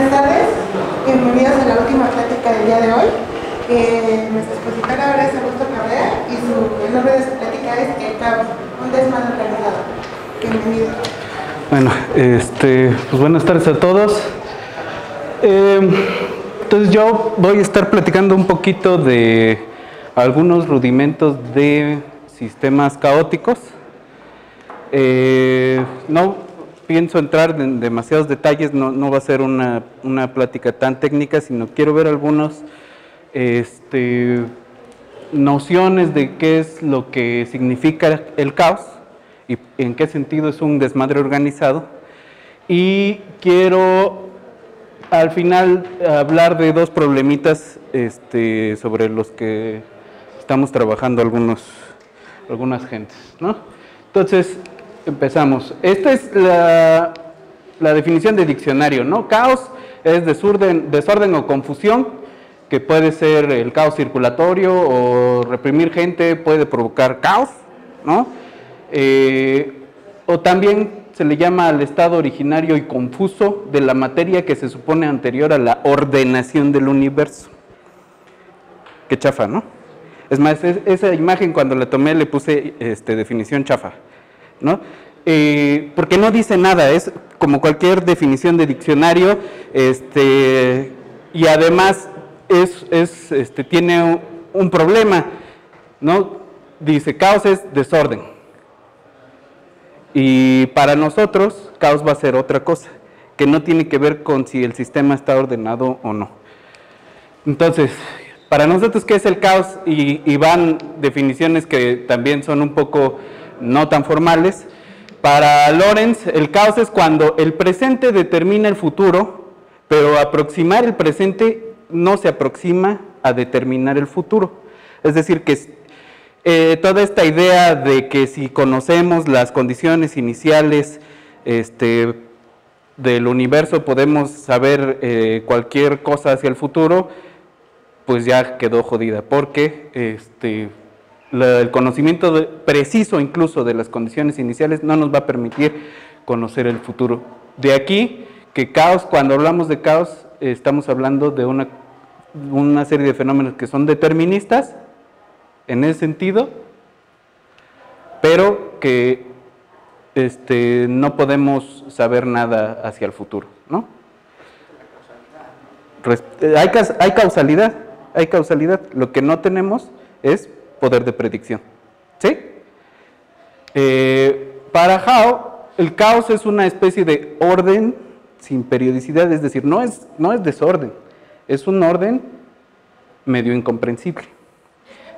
buenas tardes. Bienvenidos a la última plática del día de hoy. Nuestra expositora ahora es Augusto Cabrera y el nombre de su plática es El caos, un desmano organizado. Bienvenido. Bueno, pues buenas tardes a todos. Entonces yo voy a estar platicando un poquito de algunos rudimentos de sistemas caóticos. No pienso entrar en demasiados detalles, no va a ser una plática tan técnica, sino quiero ver algunas nociones de qué es lo que significa el caos y en qué sentido es un desmadre organizado. Y quiero al final hablar de dos problemitas sobre los que estamos trabajando algunas gentes, ¿no? Entonces, empezamos. Esta es la definición de diccionario, ¿no? Caos es desorden o confusión, que puede ser el caos circulatorio o reprimir gente, puede provocar caos, ¿no? O también se le llama al estado originario y confuso de la materia que se supone anterior a la ordenación del universo. Qué chafa, ¿no? Es más, esa imagen cuando la tomé le puse definición chafa, ¿no? Porque no dice nada, es como cualquier definición de diccionario, y además tiene un problema, ¿no? Dice caos es desorden, y para nosotros caos va a ser otra cosa que no tiene que ver con si el sistema está ordenado o no. Entonces, para nosotros, ¿qué es el caos? Y van definiciones que también son un poco no tan formales. Para Lorenz, el caos es cuando el presente determina el futuro, pero aproximar el presente no se aproxima a determinar el futuro. Es decir, que toda esta idea de que si conocemos las condiciones iniciales del universo podemos saber cualquier cosa hacia el futuro, pues ya quedó jodida, porque el conocimiento preciso incluso de las condiciones iniciales no nos va a permitir conocer el futuro. De aquí que caos, cuando hablamos de caos, estamos hablando de una serie de fenómenos que son deterministas en ese sentido, pero que no podemos saber nada hacia el futuro, ¿no? Hay causalidad, lo que no tenemos es poder de predicción, ¿sí? Para Hao, el caos es una especie de orden sin periodicidad, es decir, no es desorden, es un orden medio incomprensible.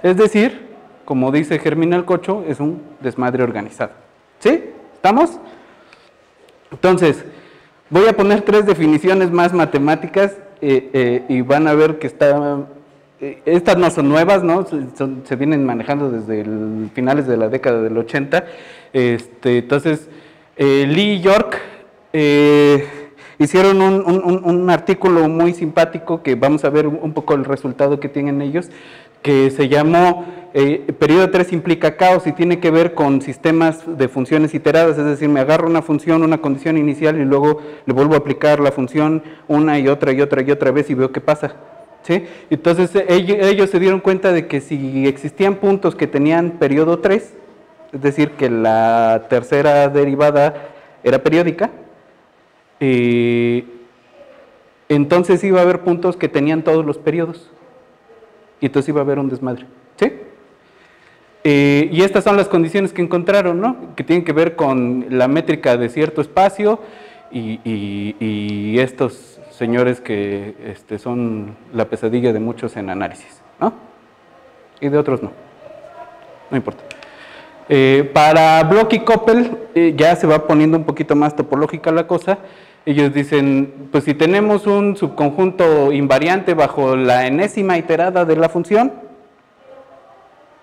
Es decir, como dice Germán el Cocho, es un desmadre organizado, ¿sí? ¿Estamos? Entonces, voy a poner tres definiciones más matemáticas y van a ver que estas no son nuevas, ¿no? Se vienen manejando desde finales de la década del 80. Entonces, Lee y York hicieron un artículo muy simpático que vamos a ver un poco el resultado que tienen ellos, que se llamó Periodo 3 implica caos, y tiene que ver con sistemas de funciones iteradas, es decir, me agarro una función, una condición inicial y luego le vuelvo a aplicar la función una y otra vez y veo qué pasa, ¿sí? Entonces ellos se dieron cuenta de que si existían puntos que tenían periodo 3, es decir, que la tercera derivada era periódica, entonces iba a haber puntos que tenían todos los periodos y entonces iba a haber un desmadre, ¿sí? Y estas son las condiciones que encontraron, ¿no? Que tienen que ver con la métrica de cierto espacio y estos señores que son la pesadilla de muchos en análisis, ¿no? Y de otros no, no importa. Para Block y Coppel ya se va poniendo un poquito más topológica la cosa. Ellos dicen, pues si tenemos un subconjunto invariante bajo la enésima iterada de la función,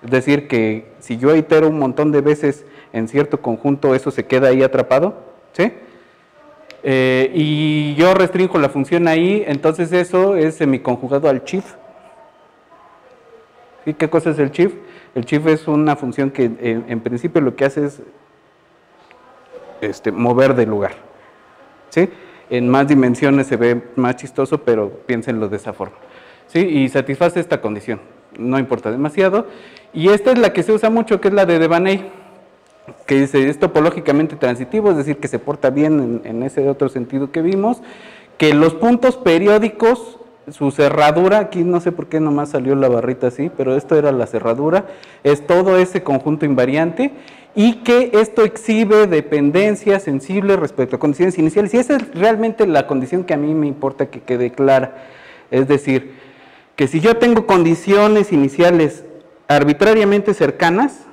es decir, que si yo itero un montón de veces en cierto conjunto, eso se queda ahí atrapado, ¿sí? Y yo restringo la función ahí, entonces eso es semiconjugado al shift. ¿Y qué cosa es el shift? El shift es una función que en principio lo que hace es mover de lugar, ¿sí? en más dimensiones se ve más chistoso, pero piénsenlo de esa forma, ¿sí? Y satisface esta condición, no importa demasiado. Y esta es la que se usa mucho, que es la de Devaney, que dice, es topológicamente transitivo, es decir, que se porta bien en ese otro sentido que vimos, que los puntos periódicos, su cerradura, aquí no sé por qué nomás salió la barrita así, pero esto era la cerradura, es todo ese conjunto invariante, y que esto exhibe dependencia sensible respecto a condiciones iniciales, y esa es realmente la condición que a mí me importa que quede clara, es decir, que si yo tengo condiciones iniciales arbitrariamente cercanas,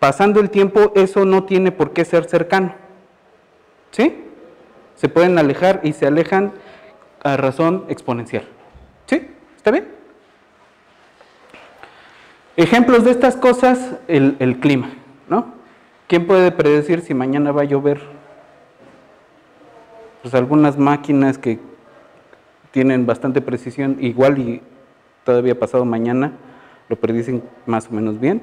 pasando el tiempo, eso no tiene por qué ser cercano, ¿sí? Se pueden alejar y se alejan a razón exponencial, ¿sí? ¿Está bien? Ejemplos de estas cosas, el clima, ¿no? ¿Quién puede predecir si mañana va a llover? Pues algunas máquinas que tienen bastante precisión, igual y todavía pasado mañana lo predicen más o menos bien,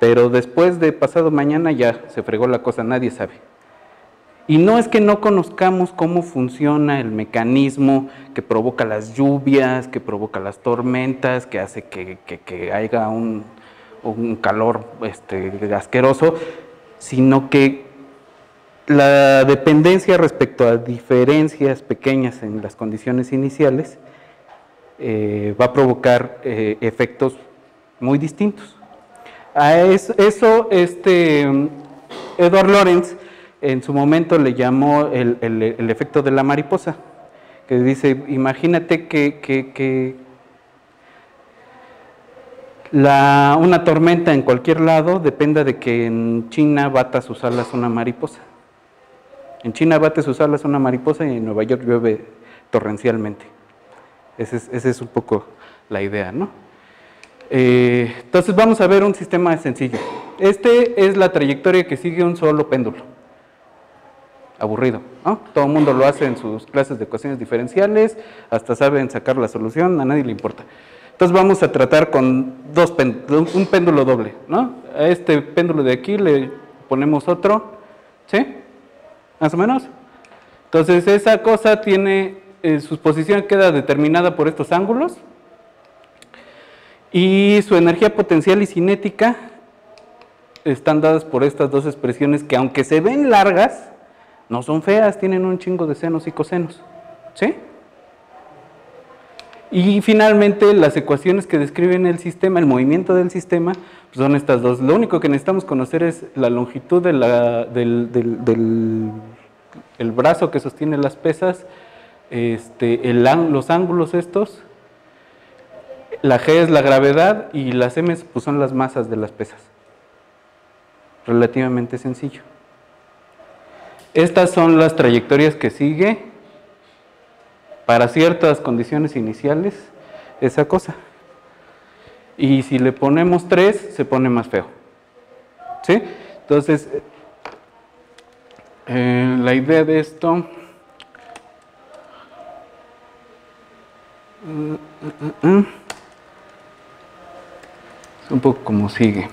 pero después de pasado mañana ya se fregó la cosa, nadie sabe. Y no es que no conozcamos cómo funciona el mecanismo que provoca las lluvias, que provoca las tormentas, que hace que haya un calor asqueroso, sino que la dependencia respecto a diferencias pequeñas en las condiciones iniciales va a provocar efectos muy distintos. A eso Edward Lorenz en su momento le llamó el efecto de la mariposa, que dice, imagínate que una tormenta en cualquier lado dependa de que en China bata sus alas una mariposa. En China bate sus alas una mariposa y en Nueva York llueve torrencialmente. Esa es un poco la idea, ¿no? Entonces vamos a ver un sistema sencillo. Este es la trayectoria que sigue un solo péndulo. Aburrido, ¿no? Todo el mundo lo hace en sus clases de ecuaciones diferenciales, hasta saben sacar la solución, a nadie le importa. Entonces vamos a tratar con un péndulo doble, ¿no? A este péndulo de aquí le ponemos otro, ¿sí? Más o menos. Entonces esa cosa tiene, su posición queda determinada por estos ángulos, y su energía potencial y cinética están dadas por estas dos expresiones que, aunque se ven largas, no son feas, tienen un chingo de senos y cosenos, ¿sí? Y finalmente las ecuaciones que describen el sistema, el movimiento del sistema, pues son estas dos. Lo único que necesitamos conocer es la longitud de del brazo que sostiene las pesas, los ángulos estos. La G es la gravedad y las M pues son las masas de las pesas. Relativamente sencillo. Estas son las trayectorias que sigue para ciertas condiciones iniciales esa cosa. Y si le ponemos 3, se pone más feo, ¿sí? Entonces, la idea de esto... un poco como sigue.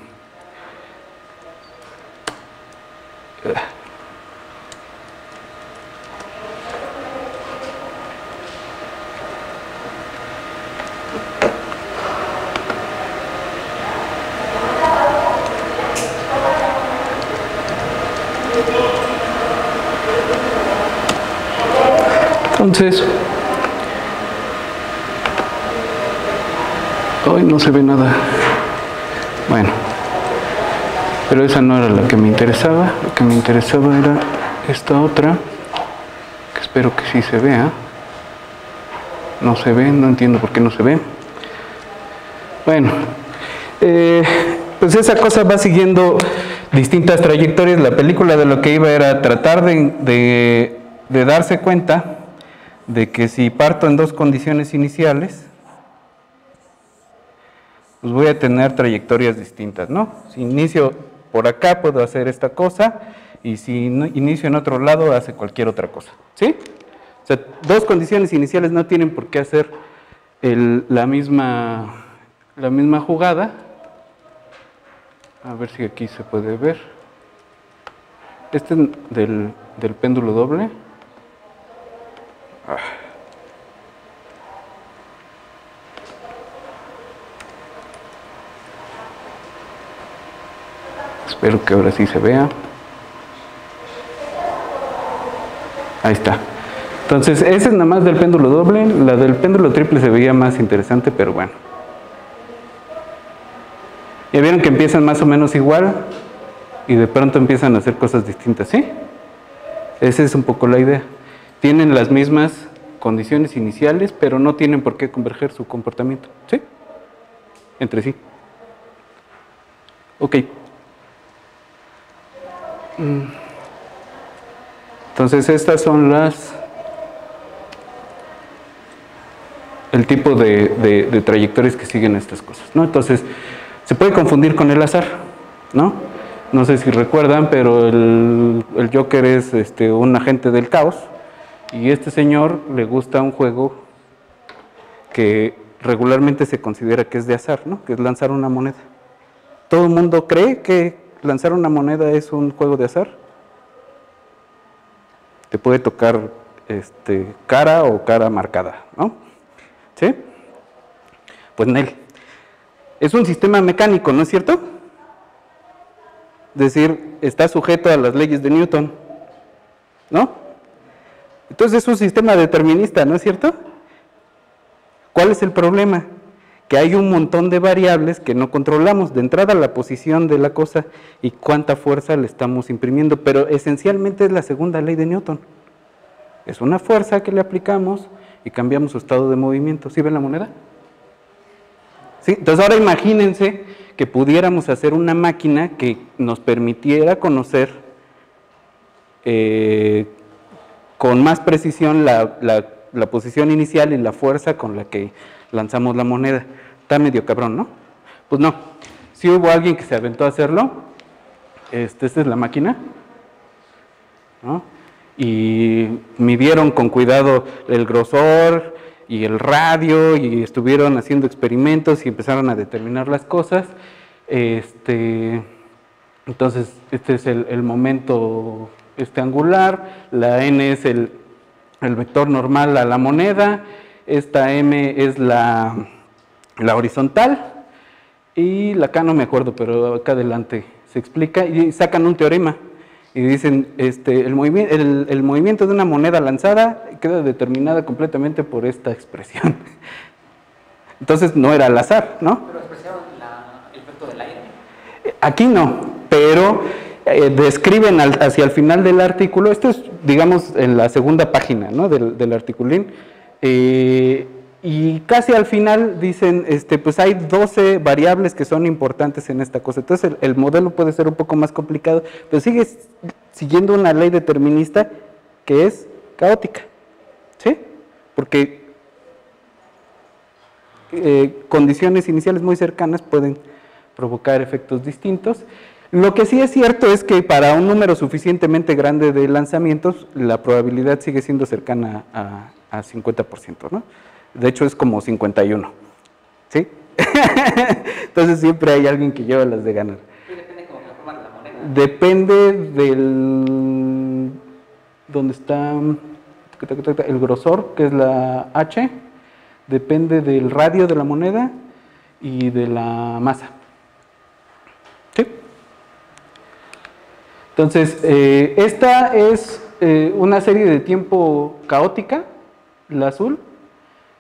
Entonces, hoy no se ve nada. Bueno, pero esa no era la que me interesaba. Lo que me interesaba era esta otra, que espero que sí se vea. No se ve, no entiendo por qué no se ve. Bueno, pues esa cosa va siguiendo distintas trayectorias. La película de lo que iba era tratar de darse cuenta de que si parto en dos condiciones iniciales, pues voy a tener trayectorias distintas, ¿no? Si inicio por acá puedo hacer esta cosa, y si inicio en otro lado hace cualquier otra cosa, ¿sí? O sea, dos condiciones iniciales no tienen por qué hacer la misma jugada. A ver si aquí se puede ver. Este del péndulo doble. Ah. Espero que ahora sí se vea. Ahí está. Entonces, esa es nada más del péndulo doble. La del péndulo triple se veía más interesante, pero bueno. Ya vieron que empiezan más o menos igual y de pronto empiezan a hacer cosas distintas, ¿sí? Esa es un poco la idea. Tienen las mismas condiciones iniciales, pero no tienen por qué converger su comportamiento, ¿sí? Entre sí. Ok. Entonces, estas son las... el tipo de trayectorias que siguen estas cosas, ¿no? Entonces, se puede confundir con el azar, ¿no? No sé si recuerdan, pero el Joker es un agente del caos, y este señor le gusta un juego que regularmente se considera que es de azar, ¿no? Que es lanzar una moneda. ¿Todo el mundo cree que lanzar una moneda es un juego de azar? Te puede tocar cara o cara marcada, ¿no? ¿Sí? Pues Nel. Es un sistema mecánico, ¿no es cierto? Es decir, está sujeto a las leyes de Newton, ¿no? Entonces es un sistema determinista, ¿no es cierto? ¿Cuál es el problema? Que hay un montón de variables que no controlamos. De entrada, la posición de la cosa y cuánta fuerza le estamos imprimiendo, pero esencialmente es la segunda ley de Newton. Es una fuerza que le aplicamos y cambiamos su estado de movimiento. ¿Sí ven la moneda? ¿Sí? Entonces ahora imagínense que pudiéramos hacer una máquina que nos permitiera conocer con más precisión la posición inicial y la fuerza con la que lanzamos la moneda. Está medio cabrón, ¿no? Pues no, si hubo alguien que se aventó a hacerlo. Esta es la máquina, ¿no? Y midieron con cuidado el grosor y el radio y estuvieron haciendo experimentos y empezaron a determinar las cosas. Entonces este es el momento angular, la n es el vector normal a la moneda, esta m es la horizontal y la k no me acuerdo, pero acá adelante se explica y sacan un teorema. Y dicen, el movimiento de una moneda lanzada queda determinada completamente por esta expresión. Entonces no era al azar, ¿no? Pero expresaron el efecto del aire. Aquí no, pero describen hacia el final del artículo, esto es, digamos, en la segunda página, ¿no? del articulín, y casi al final dicen, pues hay 12 variables que son importantes en esta cosa. Entonces el modelo puede ser un poco más complicado, pero sigue siguiendo una ley determinista que es caótica, ¿sí? Porque condiciones iniciales muy cercanas pueden provocar efectos distintos. Lo que sí es cierto es que para un número suficientemente grande de lanzamientos, la probabilidad sigue siendo cercana a 50%, ¿no? De hecho, es como 51, ¿sí? Entonces, siempre hay alguien que lleva las de ganar. ¿Y depende como la forma de la moneda? Depende del... ¿dónde está? El grosor, que es la H. Depende del radio de la moneda y de la masa, ¿sí? Entonces, esta es una serie de tiempo caótica, la azul,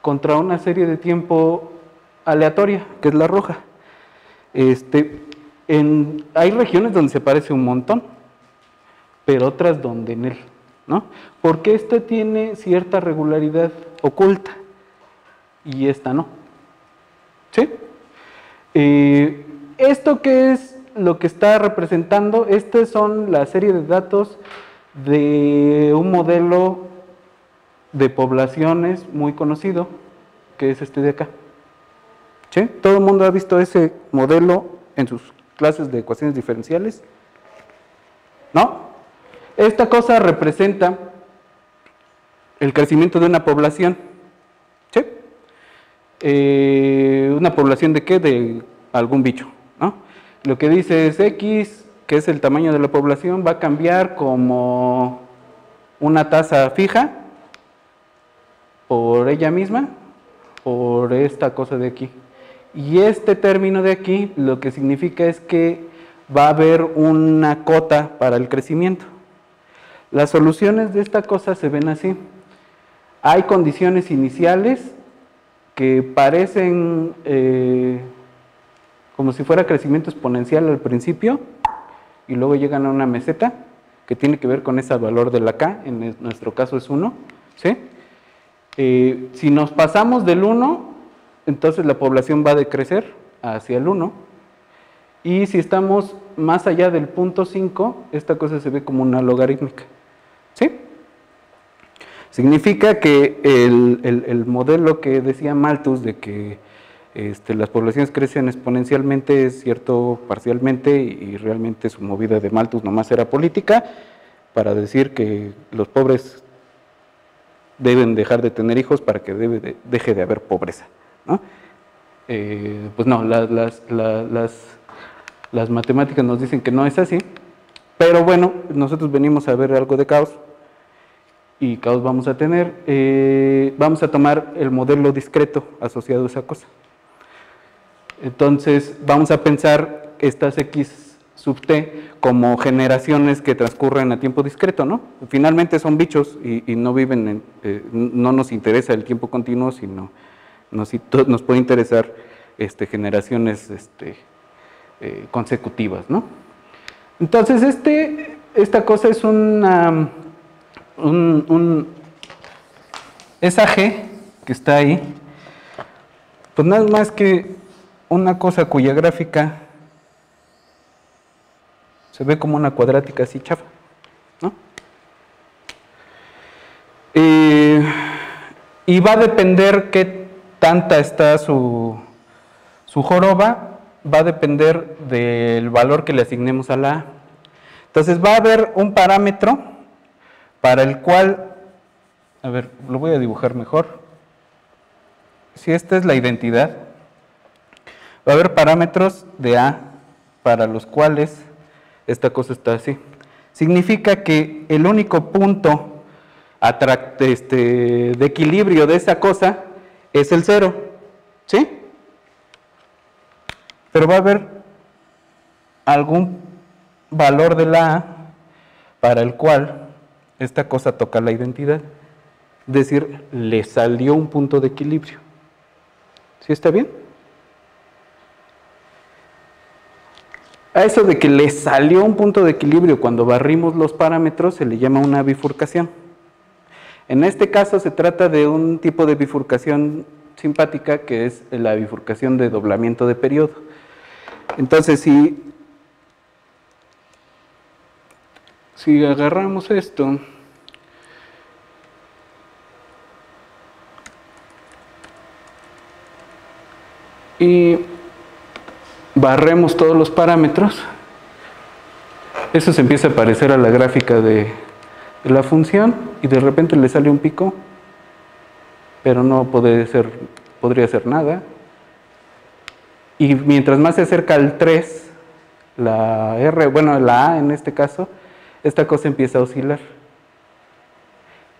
contra una serie de tiempo aleatoria, que es la roja. Hay regiones donde se parece un montón, pero otras donde no, ¿no? Porque esta tiene cierta regularidad oculta y esta no, ¿sí? ¿Esto qué es lo que está representando? Estas son la serie de datos de un modelo de poblaciones muy conocido, que es este de acá, ¿sí? Todo el mundo ha visto ese modelo en sus clases de ecuaciones diferenciales, ¿no? Esta cosa representa el crecimiento de una población, ¿sí? ¿Una población de qué? De algún bicho, ¿no? Lo que dice es X, que es el tamaño de la población, va a cambiar como una tasa fija por ella misma, por esta cosa de aquí. Y este término de aquí lo que significa es que va a haber una cota para el crecimiento. Las soluciones de esta cosa se ven así. Hay condiciones iniciales que parecen como si fuera crecimiento exponencial al principio y luego llegan a una meseta que tiene que ver con ese valor de la K, en nuestro caso es 1, ¿sí? Si nos pasamos del 1, entonces la población va a decrecer hacia el 1, y si estamos más allá del punto 5, esta cosa se ve como una logarítmica, ¿sí? Significa que el modelo que decía Malthus de que las poblaciones crecen exponencialmente es cierto parcialmente, y realmente su movida de Malthus nomás era política para decir que los pobres deben dejar de tener hijos para que deje de haber pobreza, ¿no? Pues no, las matemáticas nos dicen que no es así, pero bueno, nosotros venimos a ver algo de caos, y caos vamos a tener. Vamos a tomar el modelo discreto asociado a esa cosa. Entonces, vamos a pensar estas X sub t como generaciones que transcurren a tiempo discreto, ¿no? Finalmente son bichos y no viven, no nos interesa el tiempo continuo, sino nos puede interesar generaciones consecutivas, ¿no? Entonces, esta cosa es esa G que está ahí, pues nada más que una cosa cuya gráfica se ve como una cuadrática así chafa, ¿no? Y va a depender qué tanta está su joroba, va a depender del valor que le asignemos a la A. Entonces va a haber un parámetro para el cual, a ver, lo voy a dibujar mejor. Si esta es la identidad, va a haber parámetros de A para los cuales esta cosa está así. Significa que el único punto de equilibrio de esa cosa es el 0, ¿sí? Pero va a haber algún valor de la A para el cual esta cosa toca la identidad. Es decir, le salió un punto de equilibrio. ¿Sí está bien? A eso de que le salió un punto de equilibrio cuando barrimos los parámetros se le llama una bifurcación. En este caso se trata de un tipo de bifurcación simpática que es la bifurcación de doblamiento de periodo. Entonces, si agarramos esto y barremos todos los parámetros, eso se empieza a parecer a la gráfica de la función, y de repente le sale un pico, pero no podría ser nada, y mientras más se acerca al 3, la A en este caso, esta cosa empieza a oscilar.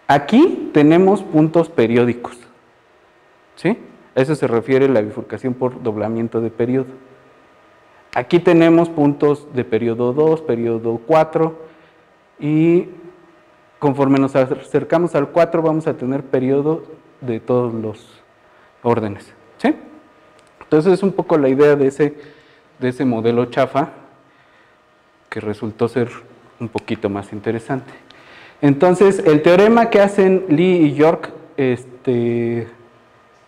Aquí tenemos puntos periódicos, ¿sí? A eso se refiere la bifurcación por doblamiento de periodo. Aquí tenemos puntos de periodo 2, periodo 4, y conforme nos acercamos al 4 vamos a tener periodos de todos los órdenes, ¿sí? Entonces es un poco la idea de ese modelo chafa que resultó ser un poquito más interesante. Entonces el teorema que hacen Lee y York es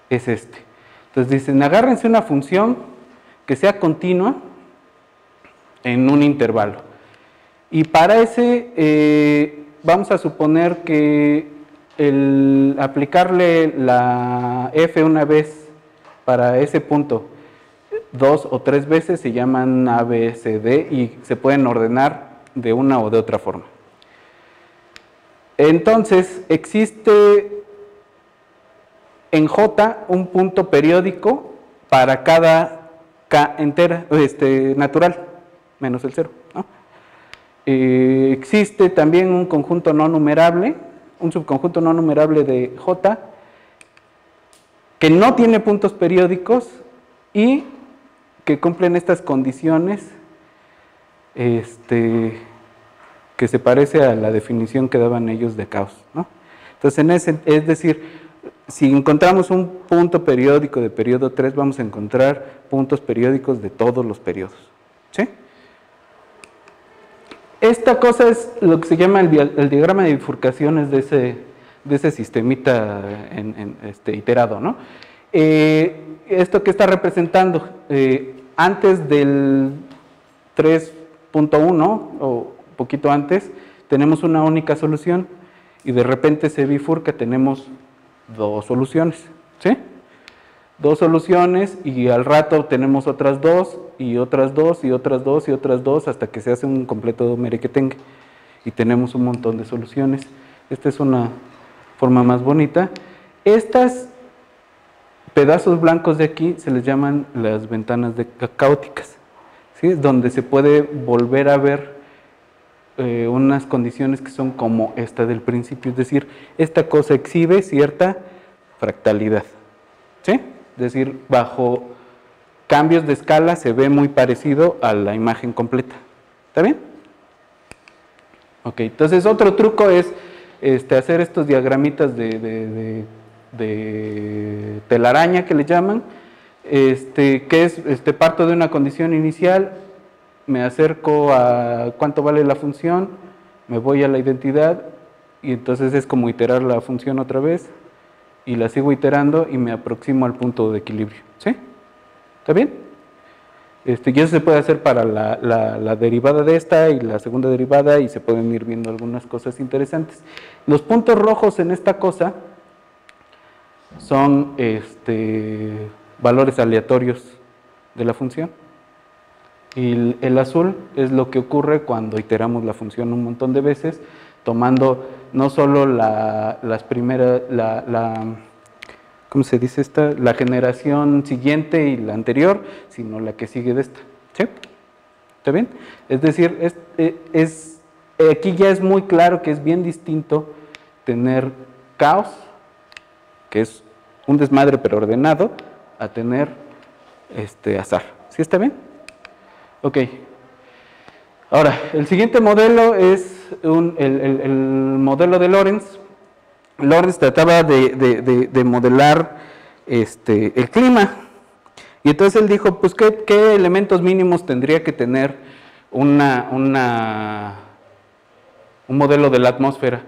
este. Entonces dicen, agárrense una función que sea continua en un intervalo. Y para ese vamos a suponer que el aplicarle la f una vez para ese punto, 2 o 3 veces, se llaman A, B, C, D, y se pueden ordenar de una o de otra forma. Entonces existe en J un punto periódico para cada K entera, natural, menos el 0, ¿no? Existe también un subconjunto no numerable de J, que no tiene puntos periódicos y que cumplen estas condiciones que se parece a la definición que daban ellos de caos, ¿no? Entonces, es decir, si encontramos un punto periódico de periodo 3, vamos a encontrar puntos periódicos de todos los periodos, ¿sí? Esta cosa es lo que se llama el diagrama de bifurcaciones de ese sistemita iterado, ¿no? Esto que está representando antes del 3.1 o poquito antes, tenemos una única solución y de repente se bifurca, tenemos dos soluciones, ¿sí? Dos soluciones y al rato tenemos otras dos y otras dos y otras dos y otras dos hasta que se hace un completo merequetengue y tenemos un montón de soluciones. Esta es una forma más bonita. Estos pedazos blancos de aquí se les llaman las ventanas cáuticas, ¿sí? Donde se puede volver a ver unas condiciones que son como esta del principio, es decir, esta cosa exhibe cierta fractalidad, ¿sí? Es decir, bajo cambios de escala se ve muy parecido a la imagen completa. ¿Está bien? Ok, entonces otro truco es hacer estos diagramitas de telaraña que le llaman, que es parto de una condición inicial, me acerco a cuánto vale la función, me voy a la identidad y entonces es como iterar la función otra vez y la sigo iterando y me aproximo al punto de equilibrio, ¿sí? ¿Está bien? Y eso se puede hacer para la derivada de esta y la segunda derivada y se pueden ir viendo algunas cosas interesantes. Los puntos rojos en esta cosa son valores aleatorios de la función y el azul es lo que ocurre cuando iteramos la función un montón de veces, tomando no solo la generación siguiente y la anterior, sino la que sigue de esta, ¿sí? ¿Está bien? Es decir, aquí ya es muy claro que es bien distinto tener caos, que es un desmadre pero ordenado, a tener azar, ¿sí está bien? Ok. Ahora, el siguiente modelo es el modelo de Lorenz. Lorenz trataba de modelar el clima y entonces él dijo, pues ¿qué elementos mínimos tendría que tener un modelo de la atmósfera?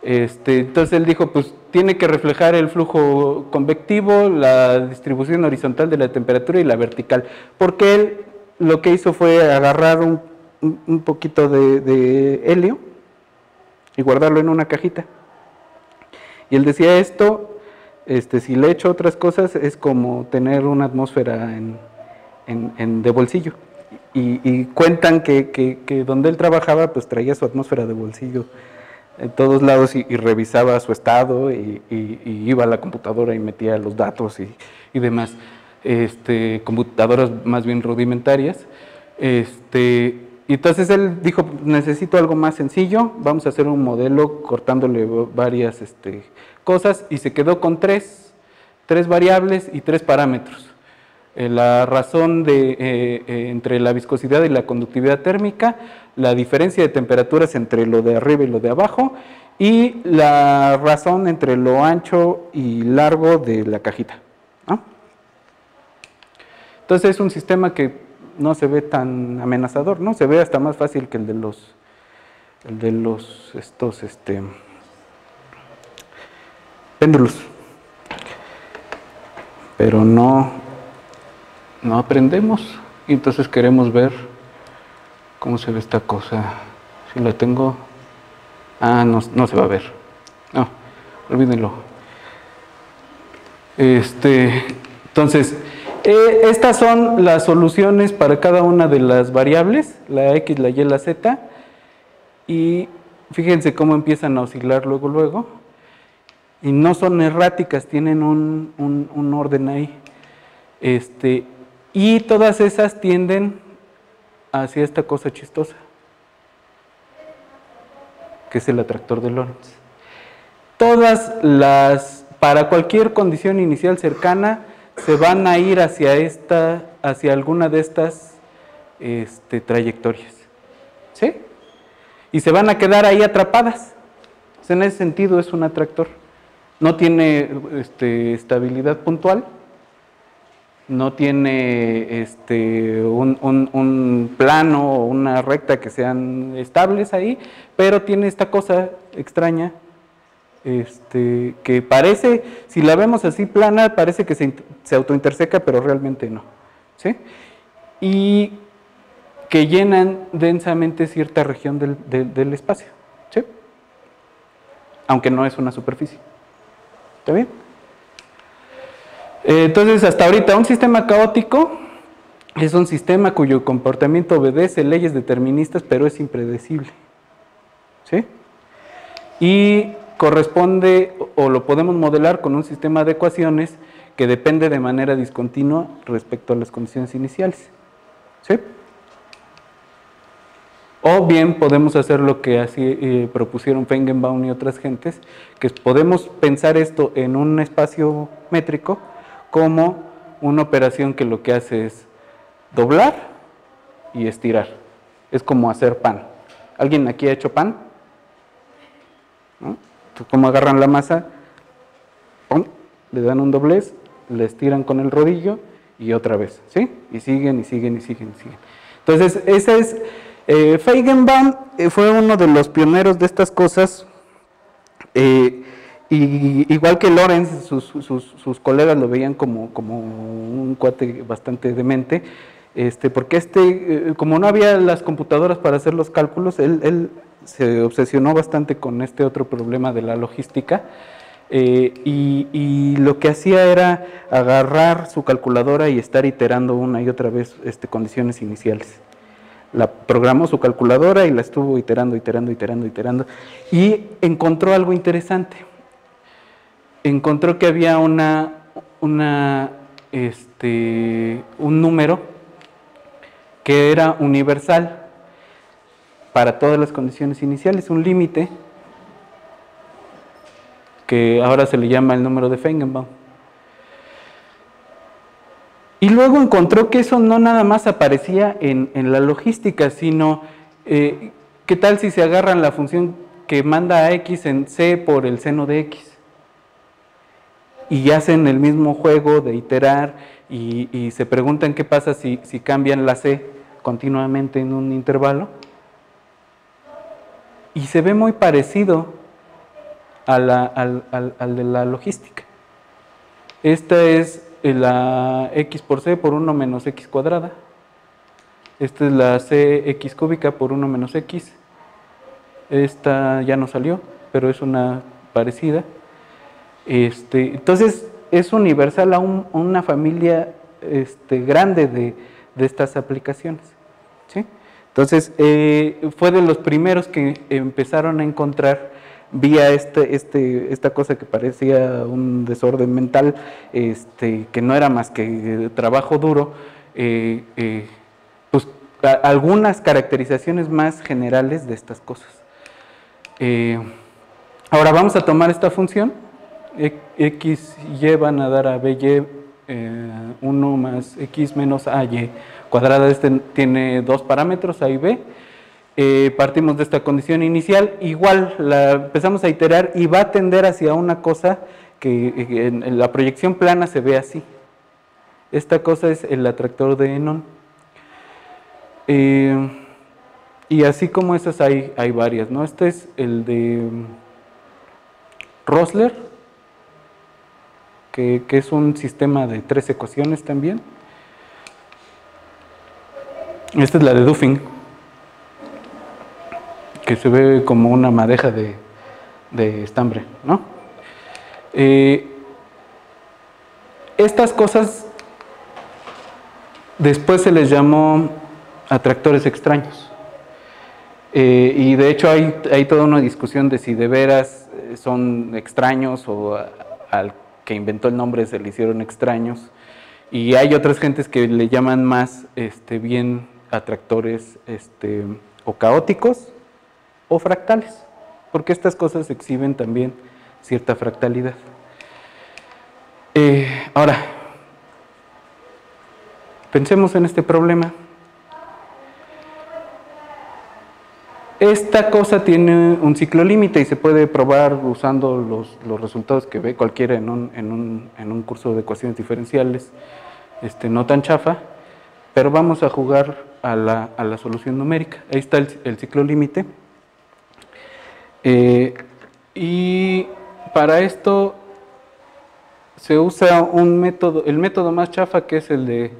Entonces él dijo, pues tiene que reflejar el flujo convectivo, la distribución horizontal de la temperatura y la vertical, porque él lo que hizo fue agarrar un poquito de helio y guardarlo en una cajita. Y él decía esto, si le echo otras cosas es como tener una atmósfera de bolsillo. Y cuentan que donde él trabajaba pues traía su atmósfera de bolsillo en todos lados y revisaba su estado y iba a la computadora y metía los datos y demás. Computadoras más bien rudimentarias. Y entonces él dijo, necesito algo más sencillo, vamos a hacer un modelo cortándole varias cosas, y se quedó con tres variables y tres parámetros. La razón entre la viscosidad y la conductividad térmica, la diferencia de temperaturas entre lo de arriba y lo de abajo, y la razón entre lo ancho y largo de la cajita, ¿no? Entonces es un sistema que no se ve tan amenazador, ¿no? Se ve hasta más fácil que el de los péndulos. Pero no aprendemos y entonces queremos ver cómo se ve esta cosa. Si la tengo, no se va a ver. No, olvídenlo. Entonces, estas son las soluciones para cada una de las variables, la X, la Y, la Z, y fíjense cómo empiezan a oscilar luego, y no son erráticas, tienen un orden ahí, y todas esas tienden hacia esta cosa chistosa, que es el atractor de Lorenz. Todas las Para cualquier condición inicial cercana, se van a ir hacia alguna de estas trayectorias, ¿sí? Y se van a quedar ahí atrapadas. Entonces, en ese sentido es un atractor. No tiene estabilidad puntual, no tiene un plano o una recta que sean estables ahí, pero tiene esta cosa extraña que parece, si la vemos así plana, parece que se autointerseca, pero realmente no, ¿sí? Y que llenan densamente cierta región del espacio, ¿sí? Aunque no es una superficie. ¿Está bien? Entonces, hasta ahorita, un sistema caótico es un sistema cuyo comportamiento obedece leyes deterministas, pero es impredecible, ¿sí? Y corresponde o lo podemos modelar con un sistema de ecuaciones que depende de manera discontinua respecto a las condiciones iniciales, ¿sí? O bien podemos hacer lo que así propusieron Feigenbaum y otras gentes, que podemos pensar esto en un espacio métrico como una operación que lo que hace es doblar y estirar. Es como hacer pan. ¿Alguien aquí ha hecho pan? ¿No? Como agarran la masa, ¡pum!, le dan un doblez, le estiran con el rodillo y otra vez, ¿sí? Y siguen, y siguen, y siguen, y siguen. Entonces, ese es... Feigenbaum fue uno de los pioneros de estas cosas, y igual que Lorenz, sus colegas lo veían como un cuate bastante demente, porque como no había las computadoras para hacer los cálculos, él se obsesionó bastante con este otro problema de la logística, y lo que hacía era agarrar su calculadora y estar iterando una y otra vez condiciones iniciales. La programó su calculadora y la estuvo iterando, iterando, iterando, iterando, y encontró algo interesante. Encontró que había un número que era universal para todas las condiciones iniciales, un límite que ahora se le llama el número de Feigenbaum. Y luego encontró que eso no nada más aparecía en la logística, sino ¿qué tal si se agarran la función que manda a X en C por el seno de X? Y hacen el mismo juego de iterar y se preguntan qué pasa si cambian la C continuamente en un intervalo. Y se ve muy parecido al de la logística. Esta es la x por c por 1 menos x cuadrada. Esta es la cx cúbica por 1 menos x. Esta ya no salió, pero es una parecida. Entonces, es universal a una familia grande de estas aplicaciones, ¿sí? Entonces, fue de los primeros que empezaron a encontrar vía esta cosa que parecía un desorden mental, que no era más que trabajo duro, pues algunas caracterizaciones más generales de estas cosas. Ahora vamos a tomar esta función, XY van a dar a BY 1 más X menos AY cuadrada. Tiene dos parámetros, A y B. Partimos de esta condición inicial, igual la empezamos a iterar y va a tender hacia una cosa que en la proyección plana se ve así. Esta cosa es el atractor de Henon. Y así como esas hay varias, ¿no? Este es el de Rössler, que es un sistema de 3 ecuaciones también. Esta es la de Duffing, que se ve como una madeja de estambre, ¿no? Estas cosas después se les llamó atractores extraños, y de hecho hay toda una discusión de si de veras son extraños o al que inventó el nombre se le hicieron extraños, y hay otras gentes que le llaman más bien atractores o caóticos o fractales, porque estas cosas exhiben también cierta fractalidad. Ahora, pensemos en este problema. Esta cosa tiene un ciclo límite y se puede probar usando los resultados que ve cualquiera en un curso de ecuaciones diferenciales, no tan chafa, pero vamos a jugar a la solución numérica. Ahí está el ciclo límite. Y para esto se usa un método, el método más chafa, que es el de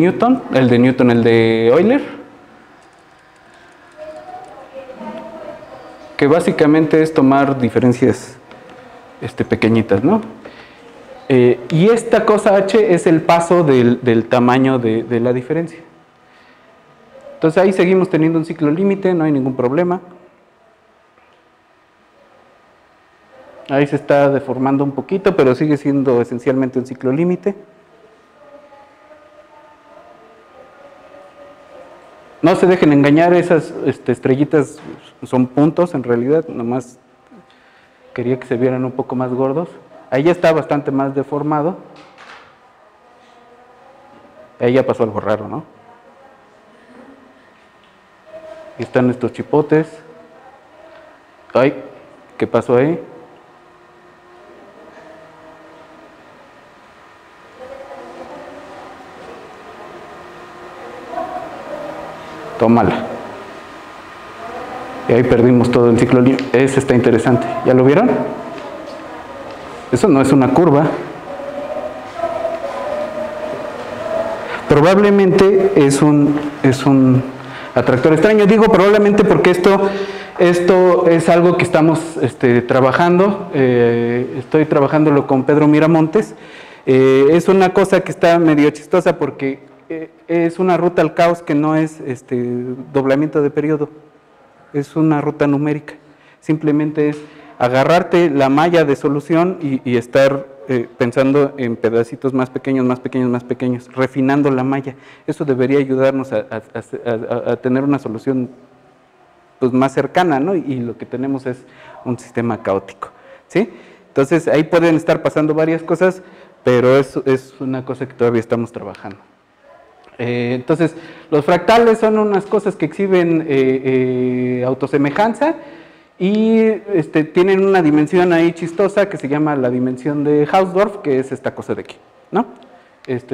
Newton, el de Euler, que básicamente es tomar diferencias pequeñitas, ¿no? Y esta cosa h es el paso del tamaño de la diferencia. Entonces ahí seguimos teniendo un ciclo límite, no hay ningún problema. Ahí se está deformando un poquito, pero sigue siendo esencialmente un ciclo límite. No se dejen engañar, esas estrellitas son puntos en realidad, nomás quería que se vieran un poco más gordos. Ahí ya está bastante más deformado. Ahí ya pasó algo raro, ¿no? Aquí están estos chipotes. Ay, ¿qué pasó ahí? Tómala. Y ahí perdimos todo el ciclo límite. Ese está interesante. ¿Ya lo vieron? Eso no es una curva. Probablemente es un atractor extraño. Digo probablemente porque esto es algo que estamos trabajando. Estoy trabajándolo con Pedro Miramontes. Es una cosa que está medio chistosa porque es una ruta al caos que no es doblamiento de periodo, es una ruta numérica. Simplemente es agarrarte la malla de solución y estar pensando en pedacitos más pequeños, más pequeños, más pequeños, refinando la malla. Eso debería ayudarnos a tener una solución pues, más cercana, ¿no? Y lo que tenemos es un sistema caótico, ¿sí? Entonces ahí pueden estar pasando varias cosas, pero eso es una cosa que todavía estamos trabajando. Entonces, los fractales son unas cosas que exhiben autosemejanza y tienen una dimensión ahí chistosa que se llama la dimensión de Hausdorff, que es esta cosa de aquí, ¿no? Es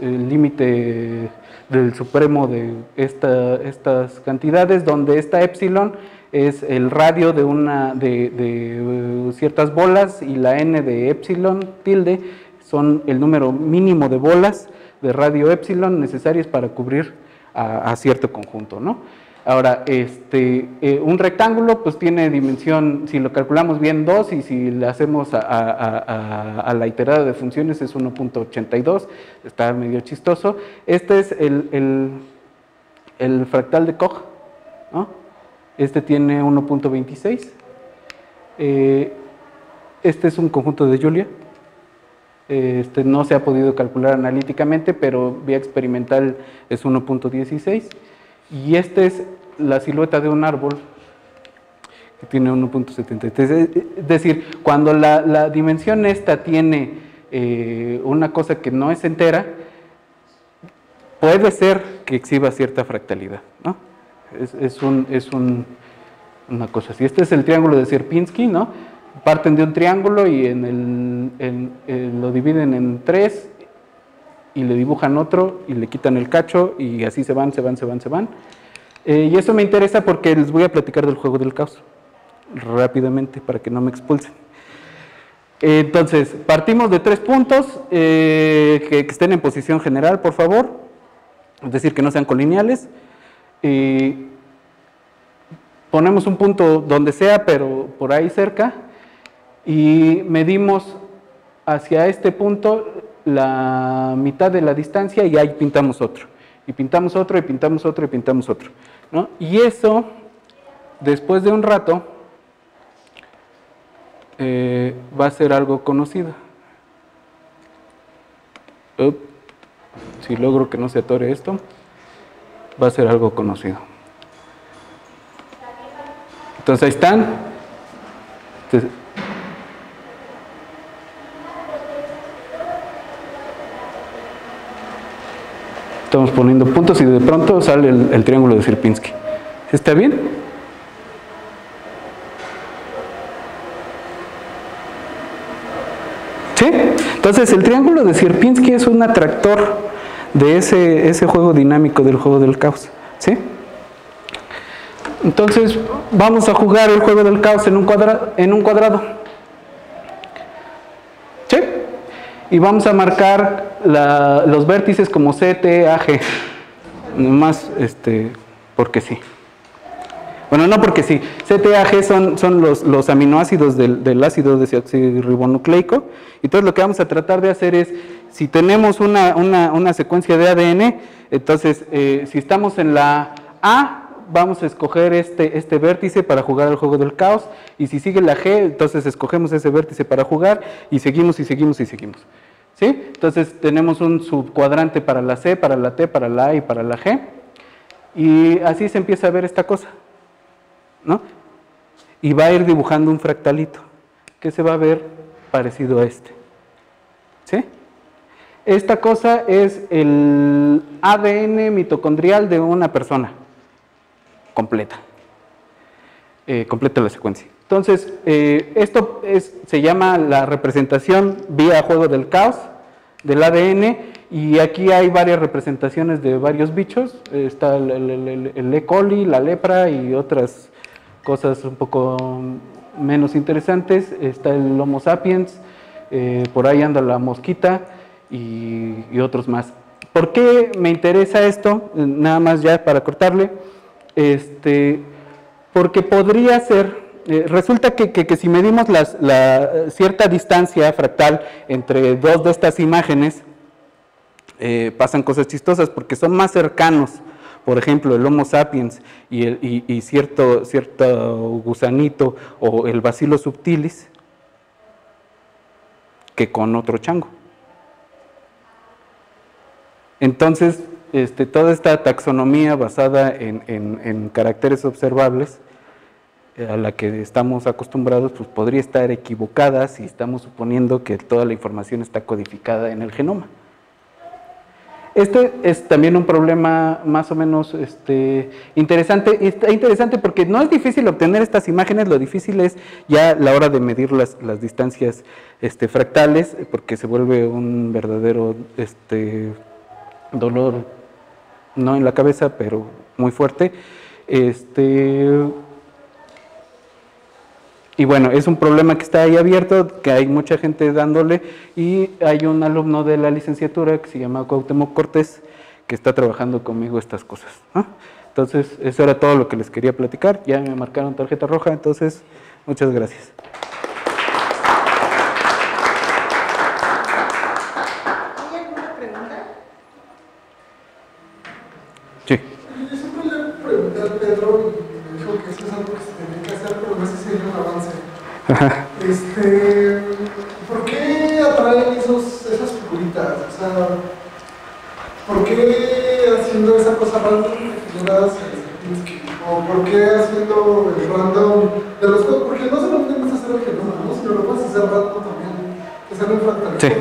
el límite del supremo de estas cantidades, donde esta epsilon es el radio de ciertas bolas y la n de epsilon tilde son el número mínimo de bolas de radio epsilon necesarias para cubrir a cierto conjunto, ¿no? Ahora, un rectángulo pues tiene dimensión, si lo calculamos bien, 2, y si le hacemos a la iterada de funciones es 1.82, está medio chistoso. Este es el fractal de Koch, ¿no? Tiene 1.26, este es un conjunto de Julia. No se ha podido calcular analíticamente, pero vía experimental es 1.16. Y esta es la silueta de un árbol que tiene 1.73. Es decir, cuando la dimensión esta tiene una cosa que no es entera, puede ser que exhiba cierta fractalidad, ¿no? Es una cosa así. Este es el triángulo de Sierpinski, ¿no? Parten de un triángulo y lo dividen en 3 y le dibujan otro y le quitan el cacho y así se van, se van, se van, se van. Y eso me interesa porque les voy a platicar del juego del caos rápidamente para que no me expulsen. Entonces, partimos de 3 puntos que estén en posición general, por favor, es decir, que no sean colineales. Ponemos un punto donde sea, pero por ahí cerca, y medimos hacia este punto la mitad de la distancia y ahí pintamos otro, y pintamos otro, y pintamos otro, y pintamos otro, ¿no? Y eso, después de un rato, va a ser algo conocido. Si logro que no se atore esto, va a ser algo conocido. Entonces ahí están. Entonces, estamos poniendo puntos y de pronto sale el triángulo de Sierpinski. ¿Está bien? ¿Sí? Entonces el triángulo de Sierpinski es un atractor de ese juego dinámico del juego del caos. ¿Sí? Entonces vamos a jugar el juego del caos en un cuadrado. ¿Sí? Y vamos a marcar los vértices como C, T, A, G. Nomás porque sí. Bueno, no porque sí. C, T, A, G son los aminoácidos del ácido desoxirribonucleico. Entonces lo que vamos a tratar de hacer es, si tenemos una secuencia de ADN, entonces si estamos en la A, vamos a escoger este vértice para jugar al juego del caos, y si sigue la G, entonces escogemos ese vértice para jugar, y seguimos, y seguimos, y seguimos. ¿Sí? Entonces tenemos un subcuadrante para la C, para la T, para la A y para la G, y así se empieza a ver esta cosa, ¿no? Y va a ir dibujando un fractalito, que se va a ver parecido a este. ¿Sí? Esta cosa es el ADN mitocondrial de una persona. Completa la secuencia. Entonces, esto se llama la representación vía juego del caos del ADN, y aquí hay varias representaciones de varios bichos. Está el E. coli, la lepra y otras cosas un poco menos interesantes. Está el Homo sapiens, por ahí anda la mosquita y otros más. ¿Por qué me interesa esto? Nada más ya para cortarle. Porque podría ser, resulta que si medimos cierta distancia fractal entre dos de estas imágenes, pasan cosas chistosas porque son más cercanos, por ejemplo, el Homo sapiens y cierto gusanito o el bacilo subtilis, que con otro chango. Entonces, toda esta taxonomía basada en caracteres observables a la que estamos acostumbrados, pues podría estar equivocada si estamos suponiendo que toda la información está codificada en el genoma. Este es también un problema más o menos interesante. Está interesante porque no es difícil obtener estas imágenes, lo difícil es ya la hora de medir las distancias fractales, porque se vuelve un verdadero dolor, no en la cabeza, pero muy fuerte. Y bueno, es un problema que está ahí abierto, que hay mucha gente dándole, y hay un alumno de la licenciatura que se llama Cuauhtémoc Cortés, que está trabajando conmigo estas cosas, ¿no? Entonces, eso era todo lo que les quería platicar. Ya me marcaron tarjeta roja, entonces, muchas gracias. ¿Por qué atraen esas figuritas? O sea, ¿por qué haciendo esa cosa random de figuras de Sierpinski? ¿O por qué haciendo el random de los juegos? Porque no solo tienes que hacer el genoma, ¿no? Sino lo puedes hacer random también, que sale un fractal, sí,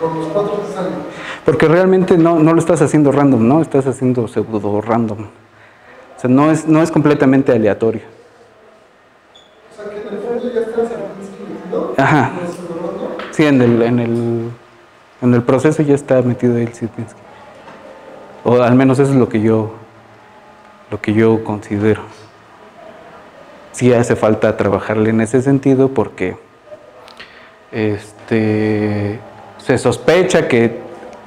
con los cuatro que salen. Porque realmente no lo estás haciendo random, ¿no? Estás haciendo pseudo random. O sea, no es completamente aleatorio. O sea, que en el fondo ya estás haciendo. Ajá. Sí, en el proceso ya está metido el Sierpinski. O al menos eso es lo que yo considero. Sí hace falta trabajarle en ese sentido porque se sospecha que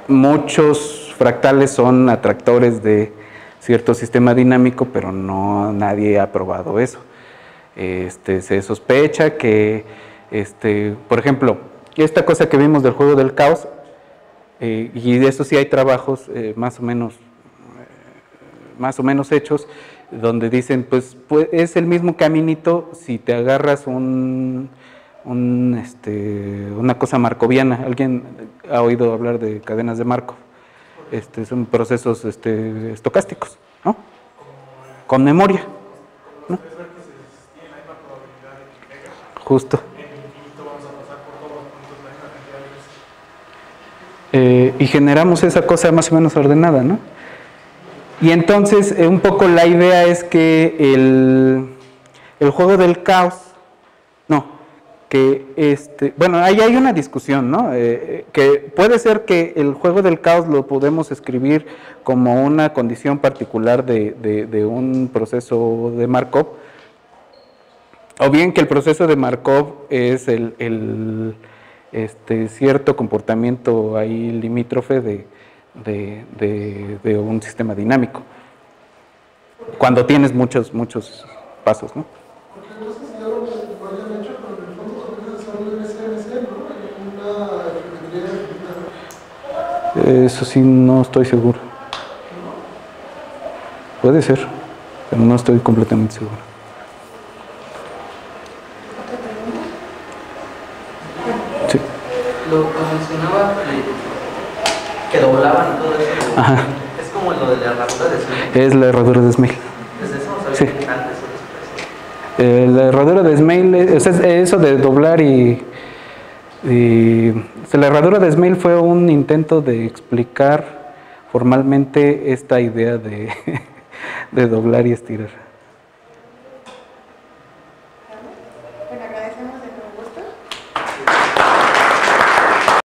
muchos fractales son atractores de cierto sistema dinámico, pero no nadie ha probado eso. Se sospecha que, por ejemplo, esta cosa que vimos del juego del caos, y de eso sí hay trabajos más o menos hechos, donde dicen, pues es el mismo caminito si te agarras una cosa markoviana. ¿Alguien ha oído hablar de cadenas de Markov? Son procesos estocásticos, ¿no? Con memoria, ¿no? Justo. En infinito vamos a pasar por todos los puntos la misma cantidad de veces. Y generamos esa cosa más o menos ordenada, ¿no? Y entonces, un poco la idea es que el juego del caos, bueno, ahí hay una discusión, ¿no? Que puede ser que el juego del caos lo podemos escribir como una condición particular de un proceso de Markov, o bien que el proceso de Markov es cierto comportamiento ahí limítrofe de un sistema dinámico cuando tienes muchos pasos, ¿no? Porque entonces ya lo que hayan hecho, pero en el fondo también desarrollan ese, ¿no? Una geometría. Eso sí, no estoy seguro. Puede ser, pero no estoy completamente seguro. Sí. Lo mencionaba que doblaban y todo eso. Ajá. Es como lo de la herradura de Esmail. Es la herradura de Esmail. Desde eso no sabía, sí, que antes o después. La herradura de Esmail, eso de doblar la herradura de Esmail fue un intento de explicar formalmente esta idea de doblar y estirar.